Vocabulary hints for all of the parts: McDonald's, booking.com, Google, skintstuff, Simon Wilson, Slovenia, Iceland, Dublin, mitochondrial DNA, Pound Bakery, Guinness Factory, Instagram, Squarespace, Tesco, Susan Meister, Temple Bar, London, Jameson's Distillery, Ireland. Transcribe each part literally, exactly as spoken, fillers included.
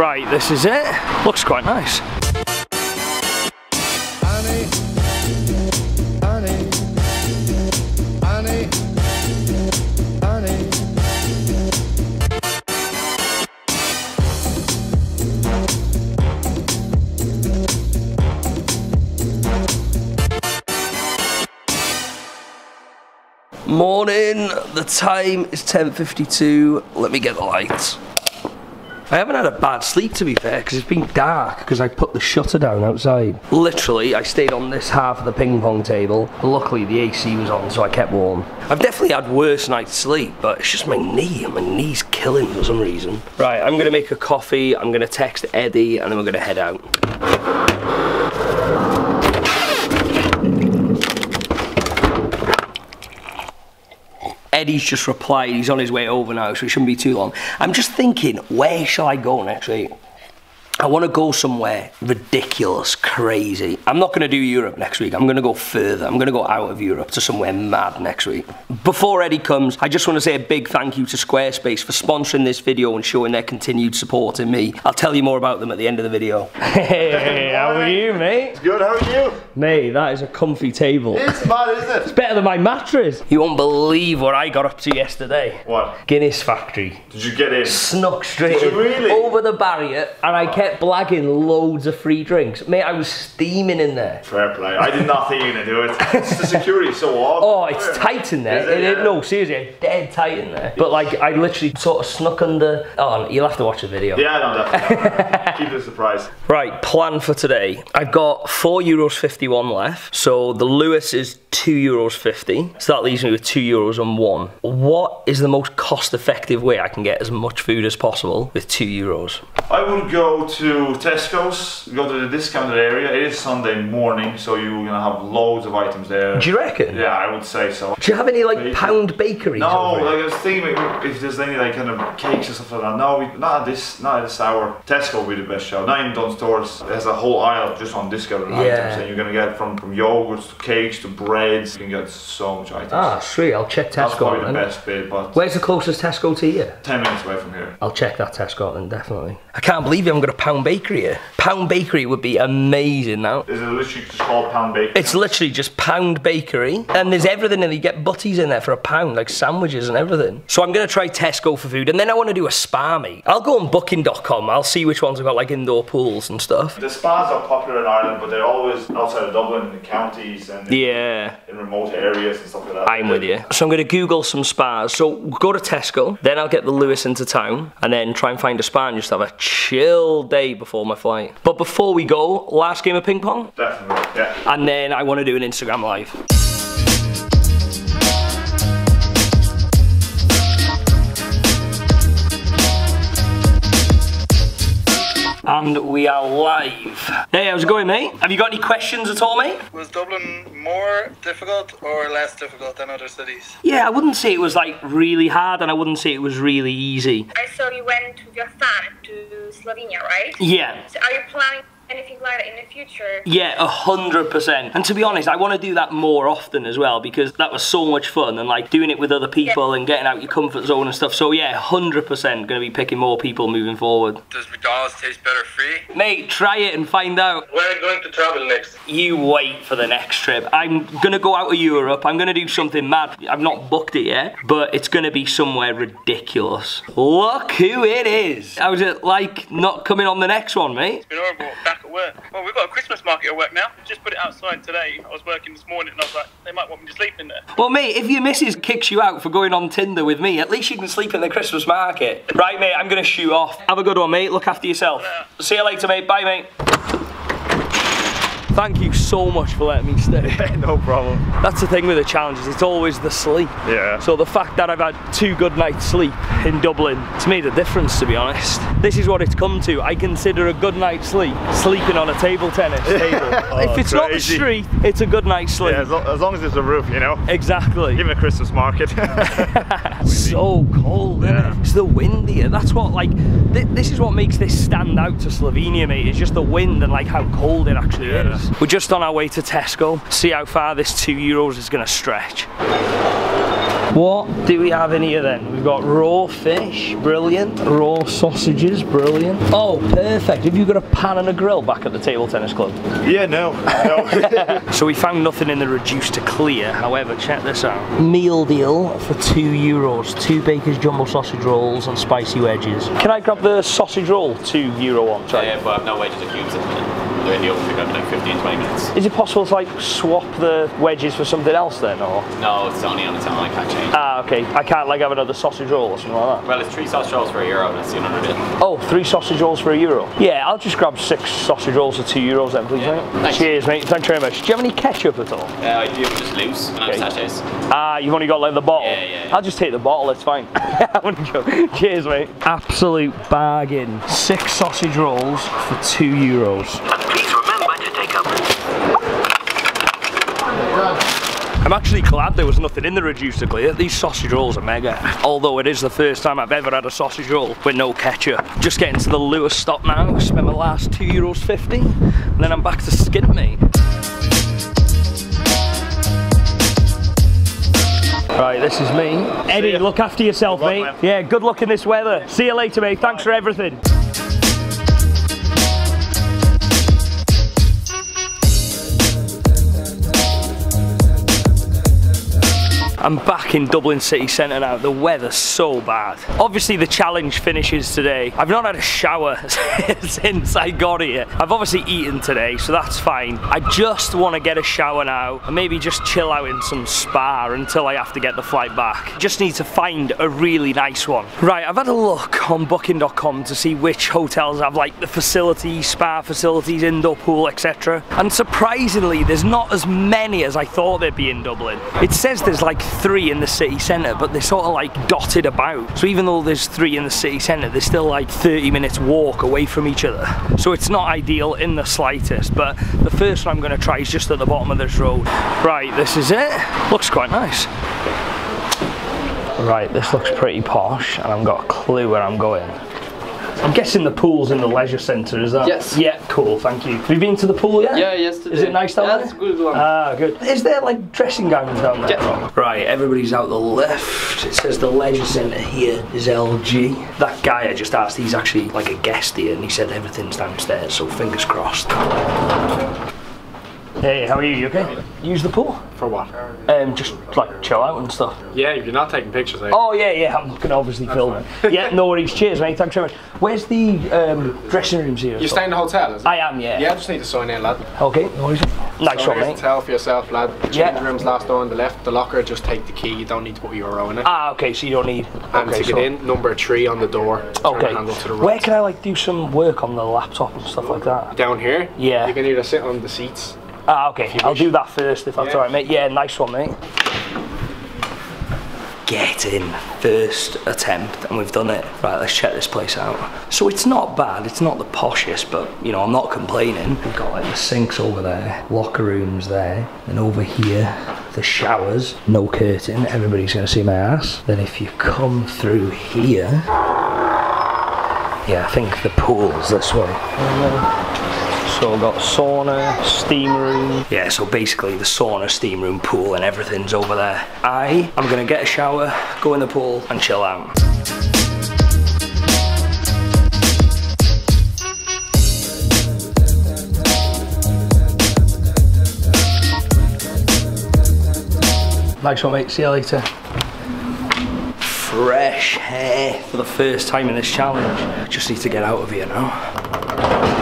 Right, this is it. Looks quite nice. Morning, the time is ten fifty-two, let me get the lights. I haven't had a bad sleep, to be fair, because it's been dark because I put the shutter down outside. Literally, I stayed on this half of the ping pong table. Luckily the A C was on, so I kept warm. I've definitely had worse night's sleep, but it's just my knee, and my knee's killing me for some reason. Right, I'm going to make a coffee, I'm going to text Eddie, and then we're going to head out. Eddie's just replied, he's on his way over now, so it shouldn't be too long. I'm just thinking, where shall I go next week? I want to go somewhere ridiculous, crazy. I'm not going to do Europe next week. I'm going to go further. I'm going to go out of Europe to somewhere mad next week. Before Eddie comes, I just want to say a big thank you to Squarespace for sponsoring this video and showing their continued support in me. I'll tell you more about them at the end of the video. Hey, how are you, mate? It's good, how are you? Mate, that is a comfy table. It's bad, isn't it? It's better than my mattress. You won't believe what I got up to yesterday. What? Guinness Factory. Did you get in? Snuck straight Did you really? over the barrier, and I kept blagging loads of free drinks. Mate, I was steaming in there. Fair play. I did not think you were going to do it. It's the security so hard. Oh, it's yeah. tight in there. Is it? It, yeah. No, seriously, it's dead tight in there. But like, I literally sort of snuck under... Oh, you'll have to watch the video. Yeah, no, definitely. Keep it a surprise. Right, plan for today. I've got four euros fifty-one left. So the Lewis is two euros fifty. So that leaves me with two euros and one. What is the most cost-effective way I can get as much food as possible with two euros? I would go to to Tesco's, go to the discounted area. It is Sunday morning, so you're gonna have loads of items there. Do you reckon? Yeah, I would say so. Do you have any like bakery. Pound bakeries? No, like I was thinking if there's any like kind of cakes and stuff like that. No, we, not at this, not at this hour. Tesco would be the best show. Not even downstairs. There's a whole aisle just on discounted yeah. items, and you're gonna get from from yogurts to cakes to breads. You can get so much items. Ah, sweet. I'll check Tesco. That's probably the best bit. But where's the closest Tesco to you? Ten minutes away from here. I'll check that Tesco then definitely. I can't believe you haven't got a Pound Bakery here. Pound Bakery would be amazing now. Is it literally just called Pound Bakery? It's literally just Pound Bakery, and there's everything, and you get butties in there for a pound, like sandwiches and everything. So I'm gonna try Tesco for food, and then I wanna do a spa, mate. I'll go on booking dot com, I'll see which ones have got like indoor pools and stuff. The spas are popular in Ireland, but they're always outside of Dublin, in the counties, and in, yeah. in remote areas and stuff like that. I'm with you. So I'm gonna Google some spas. So go to Tesco, then I'll get the Lewis into town, and then try and find a spa and just have a chill day before my flight. But before we go, last game of ping pong? Definitely, yeah. And then I want to do an Instagram live. And we are live. Hey, how's it going, mate? Have you got any questions at all, mate? Was Dublin more difficult or less difficult than other cities? Yeah, I wouldn't say it was like really hard, and I wouldn't say it was really easy. I saw you went with your son to Slovenia, right? Yeah. So are you planning anything like that in the future? Yeah, a hundred percent. And to be honest, I want to do that more often as well, because that was so much fun, and like doing it with other people yeah. and getting out your comfort zone and stuff. So yeah, a hundred percent going to be picking more people moving forward. Does McDonald's taste better free? Mate, try it and find out. Where are you going to travel next? You wait for the next trip. I'm going to go out of Europe. I'm going to do something mad. I've not booked it yet, but it's going to be somewhere ridiculous. Look who it is. How's it like not coming on the next one, mate? It's been horrible. At work. Well, we've got a Christmas market at work now. Just put it outside today. I was working this morning and I was like, they might want me to sleep in there. Well, mate, if your missus kicks you out for going on Tinder with me, at least you can sleep in the Christmas market. Right, mate, I'm going to shoot off. Have a good one, mate. Look after yourself. Yeah. See you later, mate. Bye, mate. Thank you so much for letting me stay. No problem. That's the thing with the challenges, it's always the sleep. Yeah. So the fact that I've had two good nights sleep in Dublin, it's made a difference, to be honest. This is what it's come to. I consider a good night's sleep sleeping on a table tennis table. Oh, if it's crazy. Not the street, it's a good night's sleep. Yeah, as, lo as long as there's a roof, you know. Exactly. Even a Christmas market. So cold, yeah. Isn't it? It's the wind here. That's what, like, th this is what makes this stand out to Slovenia, mate. It's just the wind and like how cold it actually yeah. is. We're just on our way to Tesco, see how far this two euros is going to stretch. What do we have in here then? We've got raw fish, brilliant. Raw sausages, brilliant. Oh, perfect. Have you got a pan and a grill back at the table tennis club? Yeah, no. no. So we found nothing in the reduced to clear. However, check this out. Meal deal for two euros. Two Baker's Jumbo sausage rolls and spicy wedges. Can I grab the sausage roll? Two euro one. Sorry. Yeah, but I've no wedges or cubes in it. They're in the oven for like fifteen to twenty minutes. Is it possible to like swap the wedges for something else then, or? No, it's only on its own, I can't change. Ah, okay. I can't like have another sausage roll or something like that. Well, it's three sausage rolls for a euro, that's the one hundred. Oh, three sausage rolls for a euro? Yeah, I'll just grab six sausage rolls for two euros then, please, yeah. Mate. Thanks. Cheers, mate. Thanks very much. Do you have any ketchup at all? Yeah, uh, I do, just loose. Okay. And I have sachets. Ah, you've only got like the bottle? Yeah, yeah, yeah. I'll just take the bottle, it's fine. I wouldn't go. Cheers, mate. Absolute bargain. Six sausage rolls for two euros. I'm actually glad there was nothing in the reduced to clear. These sausage rolls are mega. Although it is the first time I've ever had a sausage roll with no ketchup. Just getting to the Lewis stop now. Spent my last two euros fifty. And then I'm back to skin meat. Right, this is me. Eddie, look after yourself, mate. Luck, yeah, good luck in this weather. See you later, mate. Thanks for everything. I'm back in Dublin city centre now. The weather's so bad. Obviously the challenge finishes today. I've not had a shower since I got here. I've obviously eaten today, so that's fine. I just want to get a shower now and maybe just chill out in some spa until I have to get the flight back. Just need to find a really nice one. Right, I've had a look on booking dot com to see which hotels have like the facilities, spa facilities, indoor pool, et cetera. And surprisingly, there's not as many as I thought there'd be in Dublin. It says there's like three in the city centre, but they're sort of like dotted about, so even though there's three in the city centre, they're still like thirty minutes walk away from each other, so it's not ideal in the slightest. But the first one I'm going to try is just at the bottom of this road. Right, this is it. Looks quite nice. Right, this looks pretty posh and I've got a clue where I'm going. I'm guessing the pool's in the leisure centre, is that? Yes. Yeah, cool, thank you. Have you been to the pool yet? Yeah, yesterday. Is it nice down yeah, there? Yeah, it's good one. Ah, good. Is there like dressing gowns down there? Yeah. Right, everybody's out the left. It says the leisure centre here is L G. That guy I just asked, he's actually like a guest here and he said everything's downstairs, so fingers crossed. Hey, how are you? You okay? Use the pool? For what? Um, just like chill out and stuff. Yeah, you're not taking pictures, are you? Oh yeah, yeah, I'm gonna obviously film. Yeah, no worries. Cheers, mate. Thanks very much. Where's the um, dressing rooms here? You're staying in the hotel, is it? I am, yeah. Yeah, I just need to sign in, lad. Okay, no worries. Nice one, mate. Here's the towel for yourself, lad. Change yeah. rooms last door on the left. The locker, just take the key. You don't need to put a euro in it. Ah, okay, so you don't need. And okay, to get so. in, number three on the door. Okay. Handle to the right. Where can I like do some work on the laptop and stuff like that? Down here. Yeah. You can either sit on the seats. Ah, okay, I'll do that first if that's yeah. alright, mate. Yeah, nice one, mate. Get in. First attempt, and we've done it. Right, let's check this place out. So it's not bad, it's not the poshest, but, you know, I'm not complaining. We've got, like, the sinks over there, locker rooms there, and over here, the showers. No curtain, everybody's going to see my ass. Then if you come through here... Yeah, I think the pool's this way. And then so we've got sauna, steam room. Yeah, so basically the sauna, steam room, pool and everything's over there. I am gonna get a shower, go in the pool and chill out. Nice one, mate, see you later. Fresh hair for the first time in this challenge. Just need to get out of here now.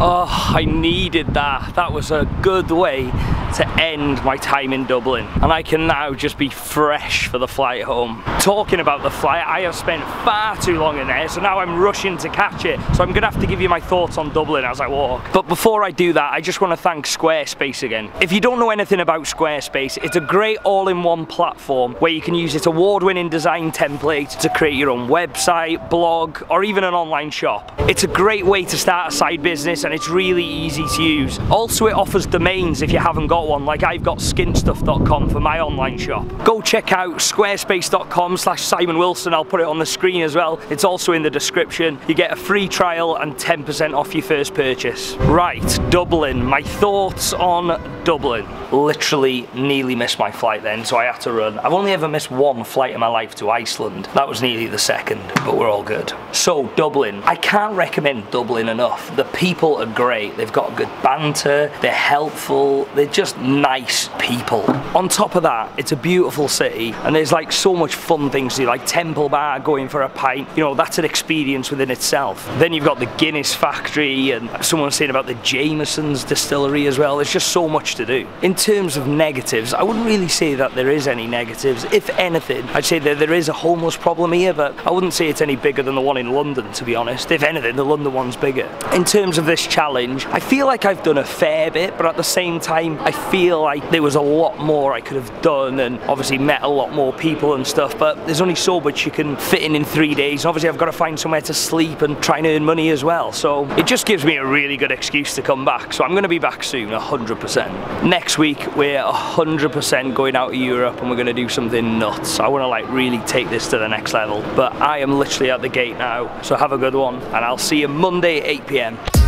Oh, I needed that. That was a good way to end my time in Dublin. And I can now just be fresh for the flight home. Talking about the flight, I have spent far too long in there, so now I'm rushing to catch it. So I'm gonna have to give you my thoughts on Dublin as I walk. But before I do that, I just wanna thank Squarespace again. If you don't know anything about Squarespace, it's a great all-in-one platform where you can use its award-winning design template to create your own website, blog, or even an online shop. It's a great way to start a side business and it's really easy to use. Also, it offers domains if you haven't got got one, like I've got skin stuff dot com for my online shop. Go check out squarespace dot com slash Simon Wilson, I'll put it on the screen as well. It's also in the description. You get a free trial and ten percent off your first purchase. Right, Dublin. My thoughts on Dublin. Literally nearly missed my flight then, so I had to run. I've only ever missed one flight in my life to Iceland. That was nearly the second, but we're all good. So Dublin. I can't recommend Dublin enough. The people are great. They've got good banter. They're helpful. They're just nice people. On top of that, it's a beautiful city and there's like so much fun things to do, like Temple Bar, going for a pint. You know, that's an experience within itself. Then you've got the Guinness Factory, and someone's saying about the Jameson's Distillery as well. There's just so much to do. In terms of negatives, I wouldn't really say that there is any negatives. If anything, I'd say that there is a homeless problem here, but I wouldn't say it's any bigger than the one in London, to be honest. If anything, the London one's bigger. In terms of this challenge, I feel like I've done a fair bit, but at the same time, I feel like there was a lot more I could have done, and obviously met a lot more people and stuff, but there's only so much you can fit in in three days. Obviously, I've got to find somewhere to sleep and try and earn money as well, so it just gives me a really good excuse to come back. So I'm going to be back soon, one hundred percent. Next week, we're one hundred percent going out of Europe and we're going to do something nuts. I want to like really take this to the next level, but I am literally at the gate now, so have a good one, and I'll see you Monday at eight p m